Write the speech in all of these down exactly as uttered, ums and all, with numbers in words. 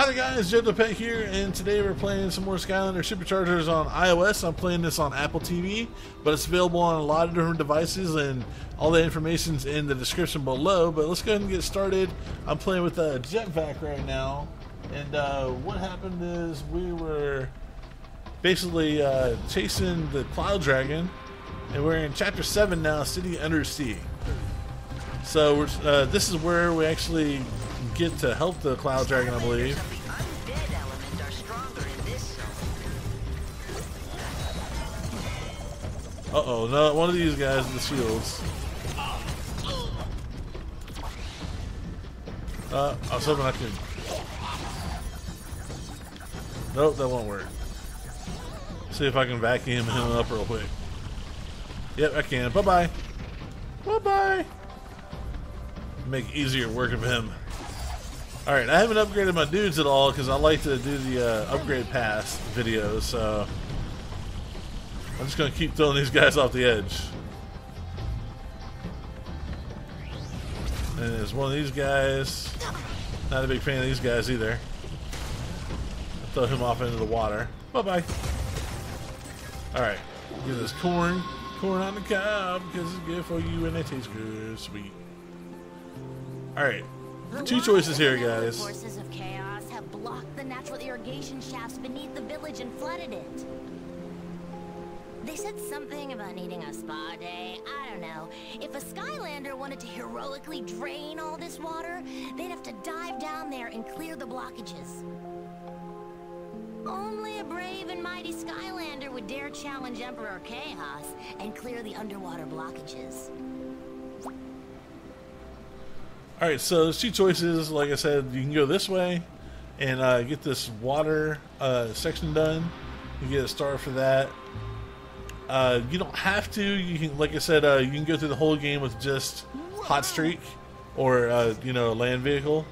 Hi there guys, Jeff DePet here, and today we're playing some more Skylanders Superchargers on iOS. I'm playing this on Apple T V, but it's available on a lot of different devices, and all the information's in the description below. But let's go ahead and get started. I'm playing with uh, JetVac right now, and uh, what happened is we were basically uh, chasing the Cloud Dragon, and we're in Chapter seven now, City Undersea. So we're, uh, this is where we actually get to help the Cloud Dragon, I believe. Uh oh, no, one of these guys with the shields. Uh, I was hoping I could. Nope, that won't work. Let's see if I can vacuum him up real quick. Yep, I can. Bye bye. Bye bye. Make easier work of him. Alright, I haven't upgraded my dudes at all because I like to do the uh, upgrade pass videos, so I'm just going to keep throwing these guys off the edge. And there's one of these guys. Not a big fan of these guys either. I'll throw him off into the water. Bye bye. Alright, give this corn. Corn on the cob because it's good for you and it tastes good. Sweet. Alright. Two choices here, guys. The forces of chaos have blocked the natural irrigation shafts beneath the village and flooded it. They said something about needing a spa day. I don't know. If a Skylander wanted to heroically drain all this water, they'd have to dive down there and clear the blockages. Only a brave and mighty Skylander would dare challenge Emperor Chaos and clear the underwater blockages. Alright, so there's two choices. Like I said, you can go this way and uh, get this water uh, section done. You get a star for that. Uh, you don't have to. You can, like I said, uh, you can go through the whole game with just Hot Streak or uh, you know, a land vehicle.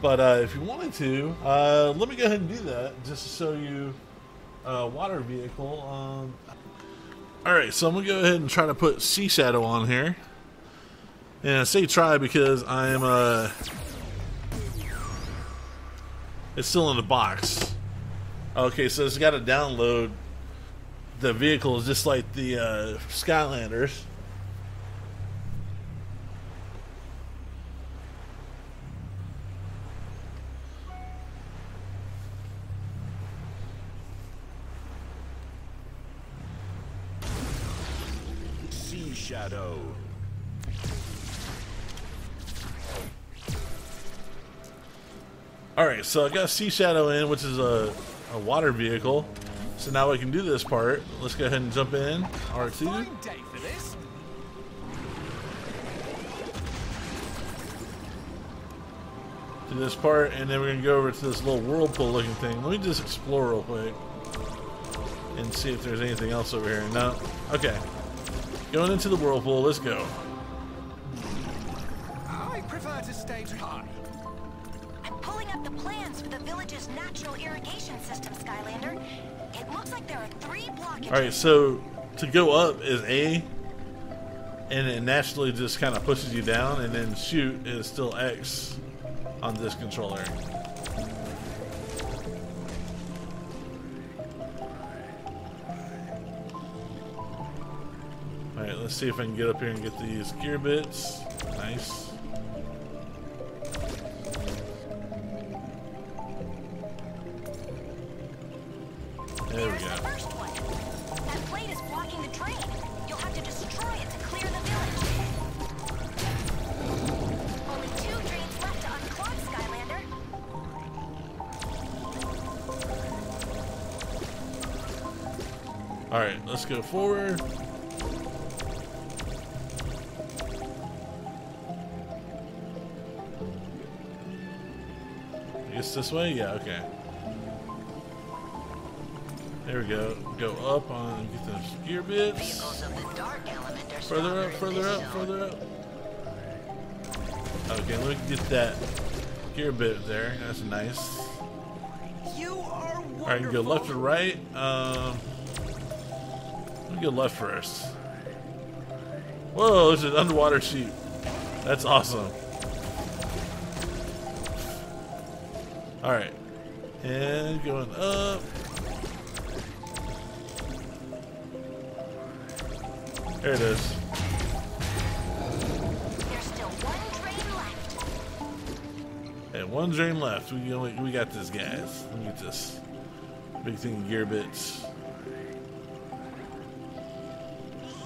But uh, if you wanted to, uh, let me go ahead and do that just to show you a water vehicle. Um, Alright, so I'm going to go ahead and try to put Sea Shadow on here. And I say try because I am, uh, it's still in the box. Okay, so it's got to download the vehicles just like the uh, Skylanders. Sea Shadow. Alright, so I got Sea Shadow in, which is a, a water vehicle. So now we can do this part. Let's go ahead and jump in. R two. Do this part, and then we're going to go over to this little whirlpool looking thing. Let me just explore real quick and see if there's anything else over here. No? Okay. Going into the whirlpool. Let's go. I prefer to stay high. The plans for the village's natural irrigation system, Skylander. It looks like there are three blockages. Alright, so to go up is A, and it naturally just kind of pushes you down, and then shoot is still X on this controller. Alright, let's see if I can get up here and get these gear bits. Nice. There we go. The first one. That plate is blocking the train. You'll have to destroy it to clear the village. Only two trains left to unclog, Skylander. Alright, let's go forward. I guess this way? Yeah, okay. There we go. Go up on, get those gear bits. Further up, further up, further up. Okay, let me get that gear bit there. That's nice. Alright, you go left or right. Um, let me go left first. Whoa, there's an underwater sheep. That's awesome. Alright. And going up. There it is. There's still one drain left. And one drain left. We only, we got this, guys. Let me get this big thing of gear bits.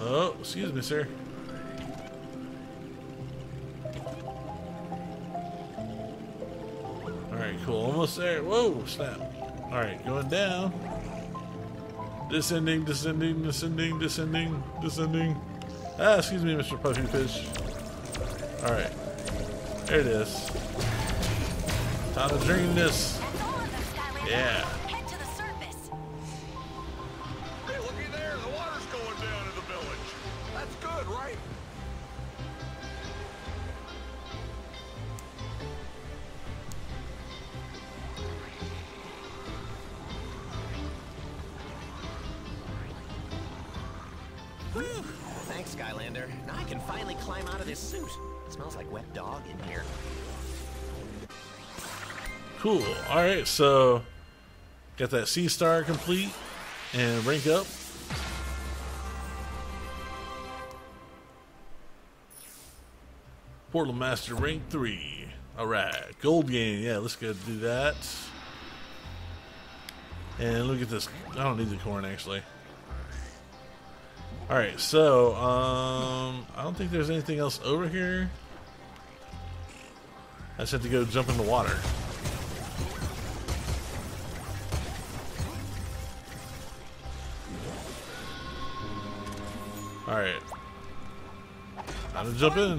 Oh, excuse me, sir. Alright, cool. Almost there. Whoa, snap. Alright, going down. Descending, descending, descending, descending, descending. Ah, excuse me, Mister Puffy Fish. Alright. There it is. Time to drain this. That's all of them, Skylanders. Yeah. Head to the surface. Hey, looky there. The water's going down in the village. That's good, right? Thanks, Skylander. Now I can finally climb out of this suit. It smells like wet dog in here. Cool. Alright, so got that sea star complete and rank up. Portal Master rank three. Alright, gold game. Yeah, let's go do that. And look at this. I don't need the corn actually. Alright, so, um, I don't think there's anything else over here. I just have to go jump in the water. Alright. How to jump in.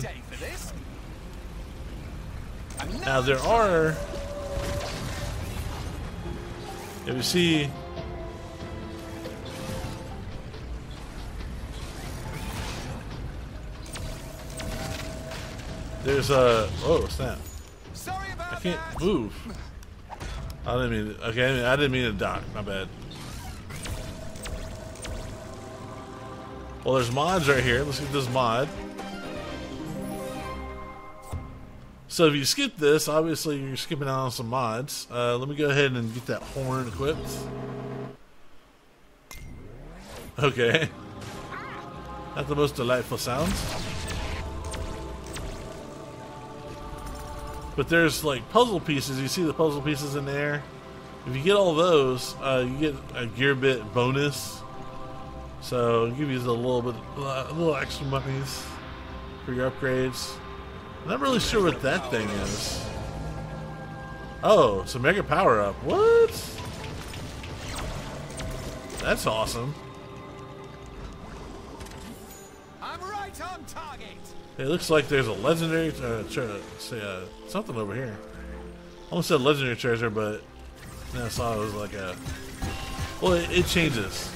Now there are, if you see, there's a, oh snap! Sorry about I can't that. move. I didn't mean. To, okay, I, mean, I didn't mean to dock. My bad. Well, there's mods right here. Let's get this mod. So if you skip this, obviously you're skipping out on some mods. Uh, let me go ahead and get that horn equipped. Okay. Not the most delightful sounds. But there's like puzzle pieces. You see the puzzle pieces in there. If you get all those, uh, you get a gear bit bonus. So it'll give you a little bit, uh, a little extra monies for your upgrades. I'm not really sure what that thing is. Oh, it's a mega power up. What? That's awesome. I'm right on target. It looks like there's a legendary uh, say, uh, something over here. I almost said legendary treasure, but then I saw it was like a... Well, it, it changes.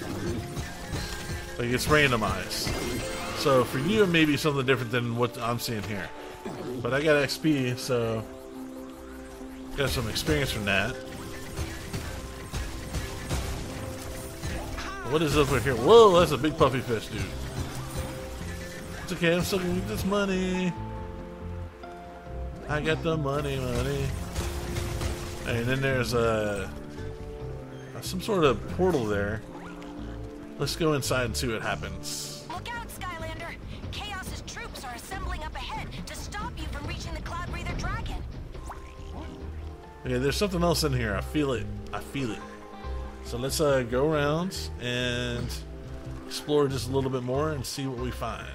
Like, it's randomized. So, for you, it may be something different than what I'm seeing here. But I got X P, so... Got some experience from that. What is up over here? Whoa, that's a big puffy fish, dude. It's okay, I'm still gonna get this money. I got the money, money. And then there's a uh, some sort of portal there. Let's go inside and see what happens. Look out, Skylander! Chaos's troops are assembling up ahead to stop you from reaching the Cloud Breather Dragon. Okay, there's something else in here. I feel it. I feel it. So let's uh, go around and explore just a little bit more and see what we find.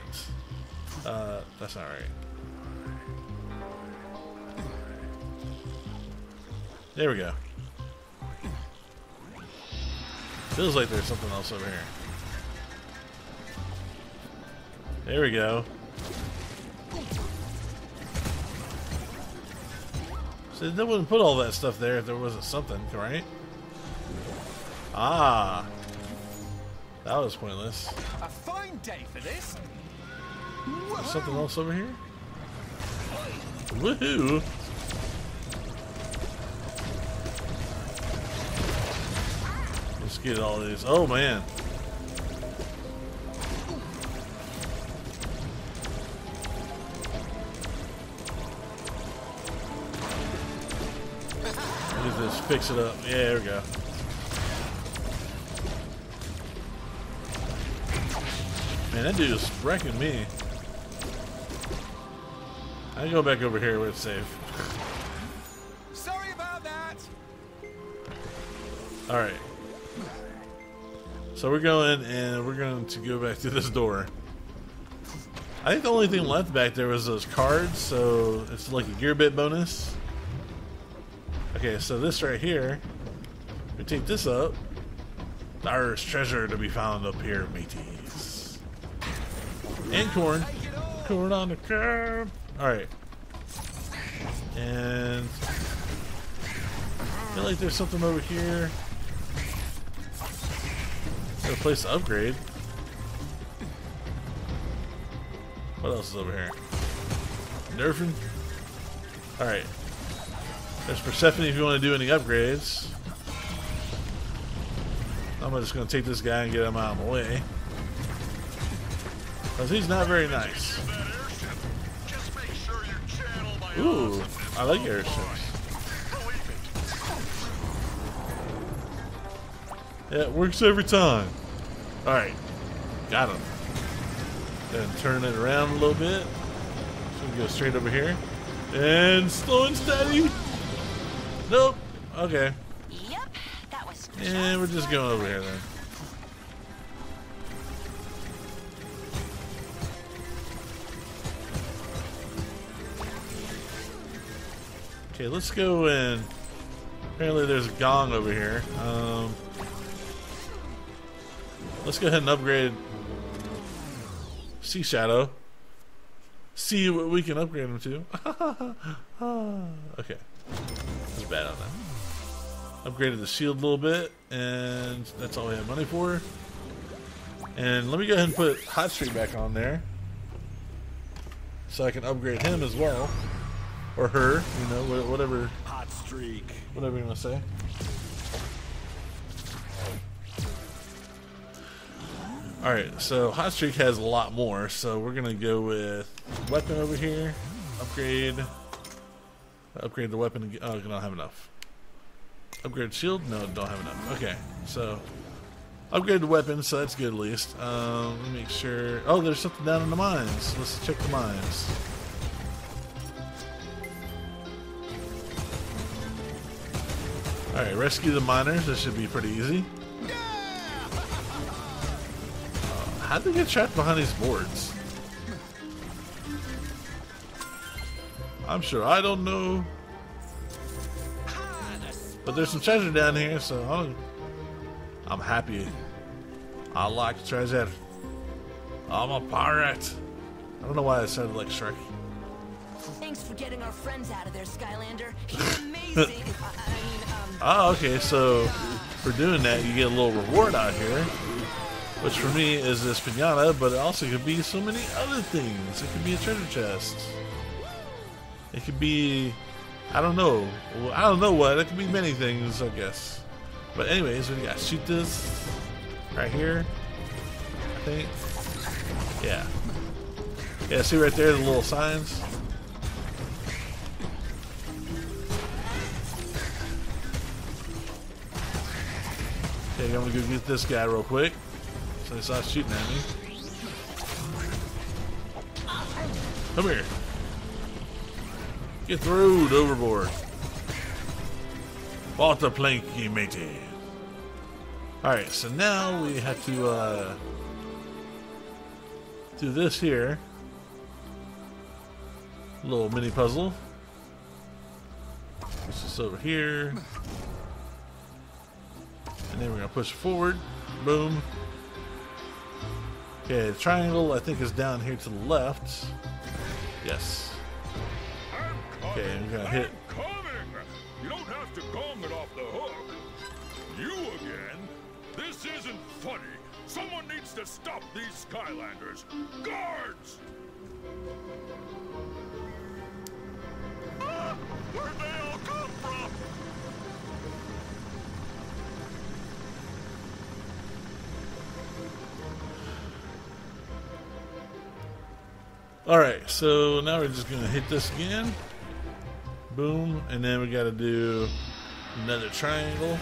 Uh, that's not right. There we go. Feels like there's something else over here. There we go. So they wouldn't put all that stuff there if there wasn't something, right? Ah. That was pointless. A fine day for this. There's something else over here? Woohoo! Let's get all these. Oh man! Look at this Let's fix it up. Yeah, there we go. Man, that dude is wrecking me. I go back over here where it's safe. Sorry about that. All right. So we're going, and we're going to go back to this door. I think the only thing left back there was those cards, so it's like a gear bit bonus. Okay, so this right here, we take this up. There's treasure to be found up here, mateys. And corn. Corn on the curb. Alright. And I feel like there's something over here. Is there a place to upgrade? What else is over here? Nerfing? Alright. There's Persephone if you want to do any upgrades. I'm just going to take this guy and get him out of the way. Because he's not very nice. Ooh, I like airships. Yeah, it works every time. Alright. Got him. Then turn it around a little bit. So we go straight over here. And slow and steady. Nope. Okay. Yep. That was and we're just going over here then. Okay, let's go in. Apparently there's a gong over here. Um, let's go ahead and upgrade Sea Shadow. See what we can upgrade him to. Okay. That's bad on that. Upgraded the shield a little bit, and that's all we have money for. And let me go ahead and put Hot Streak back on there. So I can upgrade him as well. Or her, you know, whatever. Hot Streak. Whatever you want to say. Alright, so Hot Streak has a lot more, so we're gonna go with weapon over here. Upgrade. Upgrade the weapon. Oh, I don't have enough. Upgrade shield? No, don't have enough. Okay, so upgrade the weapon, so that's good at least. Um, let me make sure. Oh, there's something down in the mines. Let's check the mines. Alright, rescue the miners. This should be pretty easy. How'd they get trapped behind these boards? I'm sure I don't know. But there's some treasure down here, so I'm, I'm happy. I like treasure. I'm a pirate. I don't know why I sounded like Shrek. Thanks for getting our friends out of there, Skylander. He's amazing. I mean, um, oh, okay, so for doing that, you get a little reward out here. Which for me is this pinata, but it also could be so many other things. It could be a treasure chest. It could be, I don't know. I don't know what. It could be many things, I guess. But anyways, we got shoot this right here. I think. Yeah. Yeah, see right there the little signs. Okay, I'm gonna go get this guy real quick. So they saw shooting at me. Come here. Get through overboard. Bought the planky, matey. Alright, so now we have to uh, do this here. Little mini puzzle. Push this over here. And then we're going to push forward. Boom. Okay, the triangle I think is down here to the left. Yes. Okay, I'm gonna hit. You don't have to calm it off the hook. You again? This isn't funny. Someone needs to stop these Skylanders. Guards! Ah, where'd they all come from? Alright, so now we're just going to hit this again. Boom. And then we got to do Another triangle.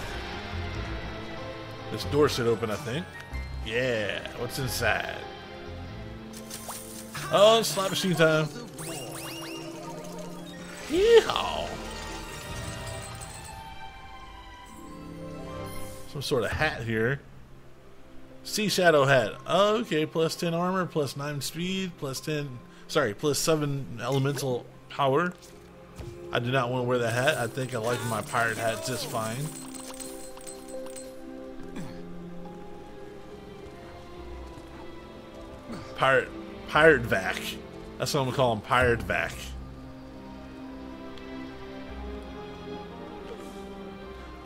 This door should open, I think. Yeah, what's inside? Oh, it's slot machine time. Yeehaw! Some sort of hat here. Sea Shadow hat. Oh, okay, plus ten armor, plus nine speed, plus ten. Sorry, plus seven elemental power. I do not want to wear the hat. I think I like my pirate hat just fine. Pirate, pirate vac. That's what I'm gonna call him, pirate vac.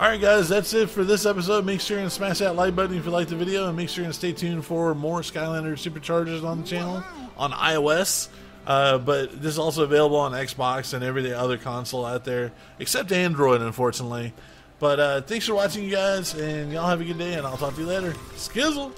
Alright guys, that's it for this episode. Make sure and smash that like button if you liked the video, and make sure and stay tuned for more Skylanders Superchargers on the channel on iOS. Uh, but this is also available on Xbox and every other console out there, except Android, unfortunately. But uh, thanks for watching, you guys, and y'all have a good day, and I'll talk to you later. Skizzle!